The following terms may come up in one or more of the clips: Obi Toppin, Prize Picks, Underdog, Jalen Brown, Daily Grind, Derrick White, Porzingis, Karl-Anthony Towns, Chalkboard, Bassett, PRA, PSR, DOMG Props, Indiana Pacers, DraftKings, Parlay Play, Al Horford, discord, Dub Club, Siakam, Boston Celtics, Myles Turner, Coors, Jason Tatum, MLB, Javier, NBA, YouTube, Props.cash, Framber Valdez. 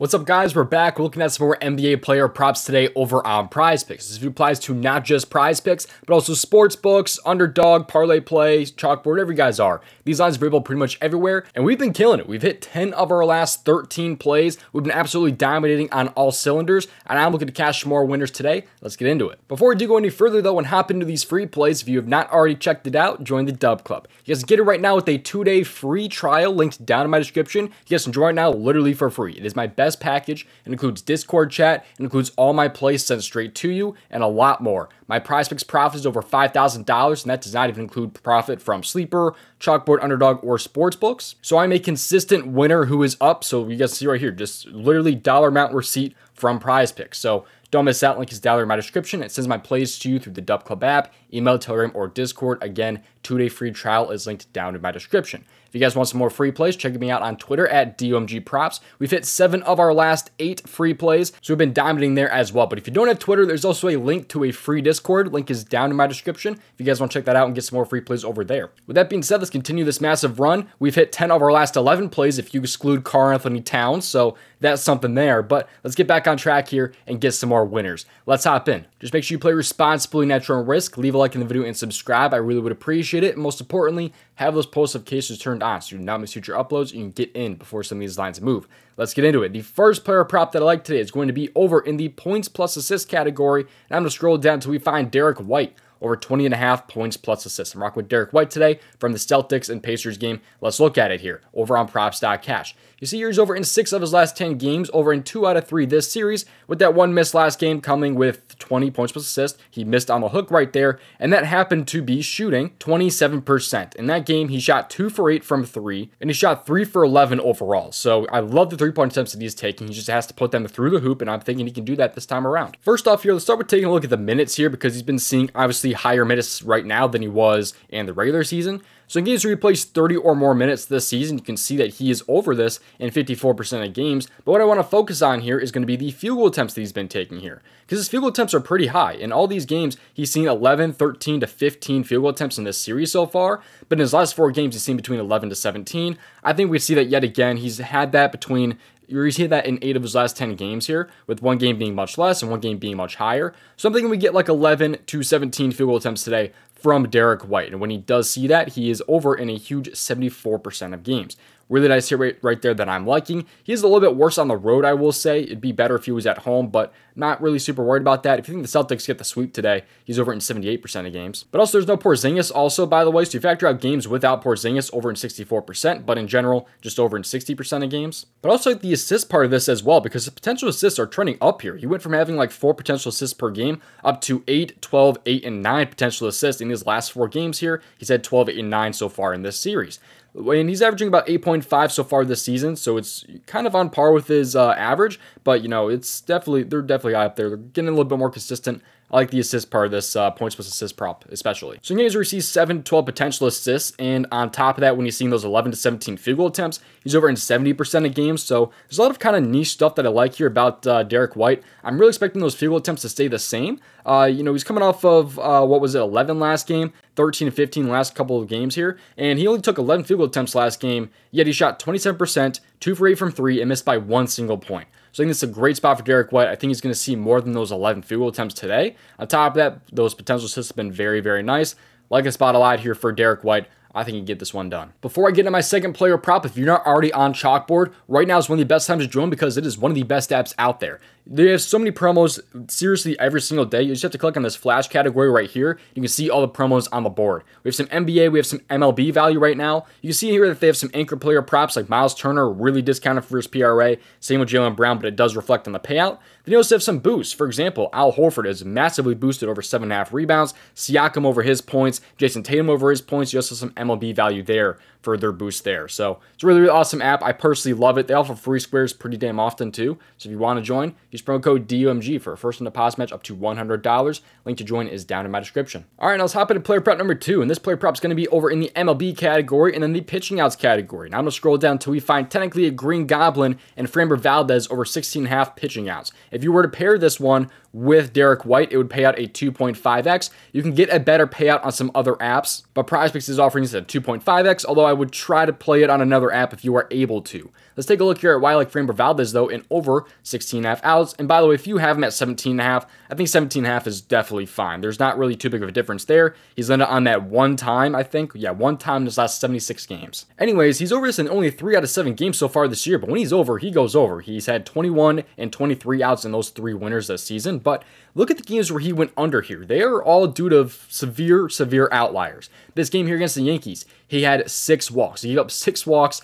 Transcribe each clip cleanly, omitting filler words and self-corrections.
What's up, guys? We're back. We're looking at some more NBA player props today over on Prize Picks. This applies to not just Prize Picks, but also sports books, Underdog, Parlay Play, Chalkboard, whatever you guys are. These lines are available pretty much everywhere, and we've been killing it. We've hit 10 of our last 13 plays. We've been absolutely dominating on all cylinders, and I'm looking to cash more winners today. Let's get into it. Before we do go any further, though, and hop into these free plays, if you have not already checked it out, join the Dub Club. You guys can get it right now with a 2-day free trial linked down in my description. You guys can join it now literally for free. It is my best package. It includes Discord chat, it includes all my plays sent straight to you, and a lot more. My Prize Picks profit is over $5,000, and that does not even include profit from Sleeper, Chalkboard, Underdog, or Sportsbooks. So I'm a consistent winner who is up. So you guys see right here, just literally dollar amount receipt from Prize Picks. So don't miss out. Link is down in my description. It sends my plays to you through the Dub Club app, email, Telegram, or Discord. Again, 2-day free trial is linked down in my description. If you guys want some more free plays, check me out on Twitter at DOMG Props. We've hit 7 of our last 8 free plays, so we've been dominating there as well. But if you don't have Twitter, there's also a link to a free Discord. Link is down in my description if you guys want to check that out and get some more free plays over there. With that being said, let's continue this massive run. We've hit 10 of our last 11 plays if you exclude Karl-Anthony Towns, so that's something there. But let's get back on track here and get some more winners. Let's hop in. Just make sure you play responsibly, natural, and risk. Leave a like in the video and subscribe. I really would appreciate it. And most importantly, have those post notifications turned on so you do not miss future uploads and you can get in before some of these lines move. Let's get into it. The first player prop that I like today is going to be over in the points plus assist category. And I'm going to scroll down until we find Derrick White. Over 20.5 points plus assists. I'm rocking with Derrick White today from the Celtics and Pacers game. Let's look at it here over on Props.cash. You see here he's over in 6 of his last 10 games, over in 2 out of 3 this series, with that one miss last game coming with 20 points plus assists. He missed on the hook right there, and that happened to be shooting 27%. In that game, he shot 2 for 8 from 3, and he shot 3 for 11 overall. So I love the 3-point attempts that he's taking. He just has to put them through the hoop, and I'm thinking he can do that this time around. First off here, let's start with taking a look at the minutes here, because he's been seeing, obviously, higher minutes right now than he was in the regular season. So in games where he plays 30 or more minutes this season, you can see that he is over this in 54% of games. But what I want to focus on here is going to be the field goal attempts that he's been taking here, because his field goal attempts are pretty high. In all these games, he's seen 11, 13 to 15 field goal attempts in this series so far. But in his last 4 games, he's seen between 11 to 17. I think we see that yet again. He's had that between... You see that in 8 of his last 10 games here, with one game being much less and one game being much higher. So I'm thinking we get like 11 to 17 field goal attempts today from Derrick White. And when he does see that, he is over in a huge 74% of games. Really nice hit rate right there that I'm liking. He is a little bit worse on the road, I will say. It'd be better if he was at home, but not really super worried about that. If you think the Celtics get the sweep today, he's over in 78% of games. But also, there's no Porzingis also, by the way. So you factor out games without Porzingis, over in 64%, but in general, just over in 60% of games. But also the assist part of this as well, because the potential assists are trending up here. He went from having like 4 potential assists per game up to 8, 12, 8, and 9 potential assists in his last 4 games here. He's had 12, 8, and 9 so far in this series. And he's averaging about 8.5 so far this season, so it's kind of on par with his average, but, you know, it's definitely, they're definitely up there. They're getting a little bit more consistent. I like the assist part of this points plus assist prop, especially. So in games where he sees 7 12 potential assists, and on top of that, when he's seeing those 11 to 17 field goal attempts, he's over in 70% of games. So there's a lot of kind of niche stuff that I like here about Derrick White. I'm really expecting those field goal attempts to stay the same. You know, he's coming off of, 11 last game, 13 and 15 last couple of games here, and he only took 11 field goal attempts last game, yet he shot 27%, 2 for 8 from 3, and missed by 1 single point. So I think this is a great spot for Derrick White. I think he's going to see more than those 11 field goal attempts today. On top of that, those potential assists have been very, very nice. Like a spot a lot here for Derrick White. I think he can get this one done. Before I get into my second player prop, if you're not already on Chalkboard, right now is one of the best times to join because it is one of the best apps out there. They have so many promos seriously every single day. You just have to click on this flash category right here. You can see all the promos on the board. We have some NBA, we have some MLB value right now. You can see here that they have some anchor player props like Myles Turner, really discounted for his PRA. Same with Jalen Brown, but it does reflect on the payout. Then you also have some boosts. For example, Al Horford is massively boosted, over 7.5 rebounds. Siakam over his points. Jason Tatum over his points. You also have some MLB value there for their boost there. So it's a really, really awesome app. I personally love it. They offer free squares pretty damn often too. So if you want to join, use promo code DOMG for a first and deposit match up to $100. Link to join is down in my description. All right, now let's hop into player prop number 2. And this player prop is going to be over in the MLB category and then the pitching outs category. Now I'm going to scroll down until we find technically a Green Goblin and Framber Valdez over 16.5 pitching outs. If you were to pair this one with Derrick White, it would pay out a 2.5x. You can get a better payout on some other apps, but PrizePicks is offering this at 2.5x, although I would try to play it on another app if you are able to. Let's take a look here at why I like Framber Valdez, though, in over 16.5 outs. And by the way, if you have him at 17.5, I think 17.5 is definitely fine. There's not really too big of a difference there. He's landed on that one time, I think. Yeah, one time in his last 76 games. Anyways, he's over this in only 3 out of 7 games so far this year, but when he's over, he goes over. He's had 21 and 23 outs in those 3 winners this season, but look at the games where he went under here. They are all due to severe outliers. This game here against the Yankees, he had 6 walks. He gave up 6 walks.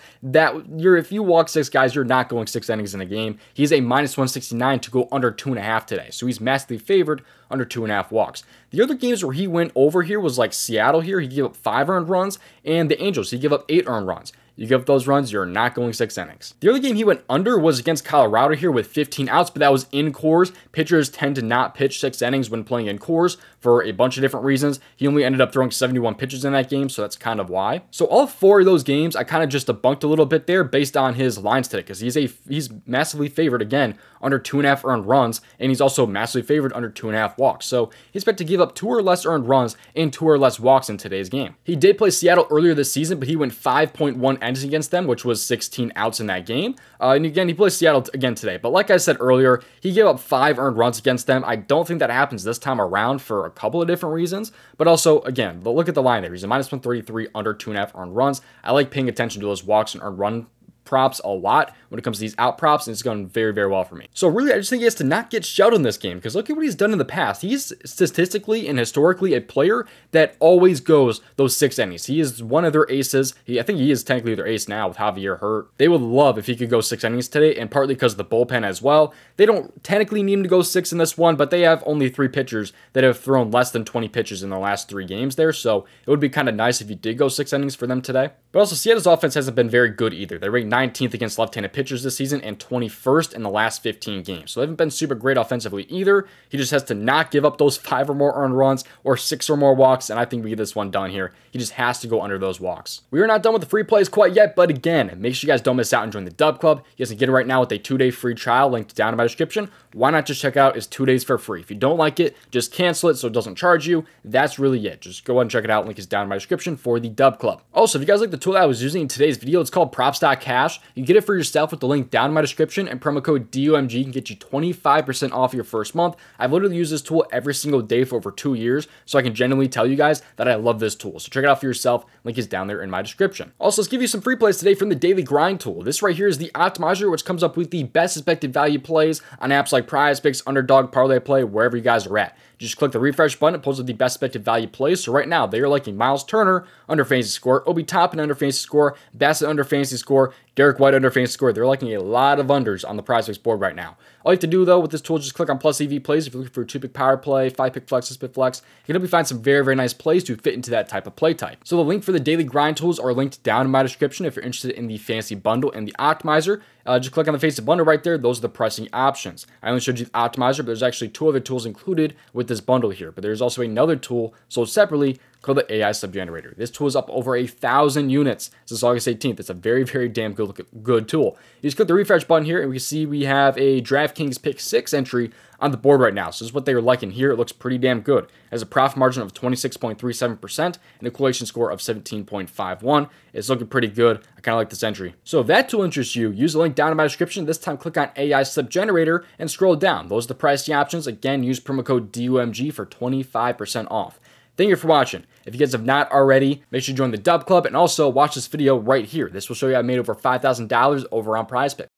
If you walk 6 guys, you're not going 6 innings in a game. He's a -169 to go under 2.5 today, so he's massively favored under 2.5 walks. The other games where he went over here was like Seattle here. He gave up 5 earned runs, and the Angels, he gave up 8 earned runs. You give up those runs, you're not going 6 innings. The other game he went under was against Colorado here with 15 outs, but that was in Coors. Pitchers tend to not pitch 6 innings when playing in Coors for a bunch of different reasons. He only ended up throwing 71 pitches in that game, so that's kind of why. So all 4 of those games, I kind of just debunked a little bit there based on his lines today, because he's massively favored, again, under 2.5 earned runs, and he's also massively favored under 2.5 walks. So he's expected to give up 2 or less earned runs and 2 or less walks in today's game. He did play Seattle earlier this season, but he went 5.1 against them, which was 16 outs in that game. And again, he plays Seattle again today. But like I said earlier, he gave up 5 earned runs against them. I don't think that happens this time around for a couple of different reasons. But also, again, but look at the line there. He's a -133 under 2.5 earned runs. I like paying attention to those walks and earned run props a lot when it comes to these out props, and it's going very, very well for me. So really, I just think he has to not get shelled in this game, because look at what he's done in the past. He's statistically and historically a player that always goes those 6 innings. He is one of their aces. I think he is technically their ace now with Javier hurt. They would love if he could go 6 innings today, and partly because of the bullpen as well. They don't technically need him to go 6 in this one, but they have only 3 pitchers that have thrown less than 20 pitches in the last 3 games there, so it would be kind of nice if he did go 6 innings for them today. But also, Seattle's offense hasn't been very good either. They're ranked 19th against left-handed pitchers this season and 21st in the last 15 games. So they haven't been super great offensively either. He just has to not give up those 5 or more earned runs or 6 or more walks, and I think we get this one done here. He just has to go under those walks. We are not done with the free plays quite yet, but again, make sure you guys don't miss out and join the Dub Club. You guys can get it right now with a 2-day free trial linked down in my description. Why not just check out? It's 2 days for free. If you don't like it, just cancel it so it doesn't charge you. That's really it. Just go ahead and check it out. Link is down in my description for the Dub Club. Also, if you guys like the tool that I was using in today's video, it's called Props.cash. You get it for yourself with the link down in my description, and promo code DOMG can get you 25% off your first month. I've literally used this tool every single day for over 2 years, so I can genuinely tell you guys that I love this tool. So check it out for yourself. Link is down there in my description. Also, let's give you some free plays today from the Daily Grind tool. This right here is the optimizer, which comes up with the best expected value plays on apps like Prize Picks, Underdog, Parlay Play, wherever you guys are at. Just click the refresh button. It pulls up the best expected value plays. So right now, they are liking Myles Turner under fantasy score, Obi Toppin under fantasy score, Bassett under fantasy score, Derrick White under fantasy score. They're liking a lot of unders on the Prize Picks board right now. All you have to do, though, with this tool, just click on plus EV plays. If you're looking for a 2-pick power play, 5-pick flex, 6-pick flex, you're going to find some very, very nice plays to fit into that type of play type. So the link for the Daily Grind tools are linked down in my description. If you're interested in the fantasy bundle and the optimizer, just click on the fantasy bundle right there. Those are the pricing options. I only showed you the optimizer, but there's actually 2 other tools included with this bundle here. But there's also another tool sold separately called the AI Subgenerator. This tool is up over 1,000 units since August 18th. It's a very, very damn good tool. You just click the refresh button here, and we can see we have a DraftKings Pick 6 entry on the board right now. So this is what they are liking here. It looks pretty damn good. It has a profit margin of 26.37% and a correlation score of 17.51. It's looking pretty good. I kind of like this entry. So if that tool interests you, use the link down in my description. This time, click on AI Subgenerator and scroll down. Those are the pricing options. Again, use promo code DOMG for 25% off. Thank you for watching. If you guys have not already, make sure you join the Dub Club and also watch this video right here. This will show you I made over $5,000 over on Prize Picks.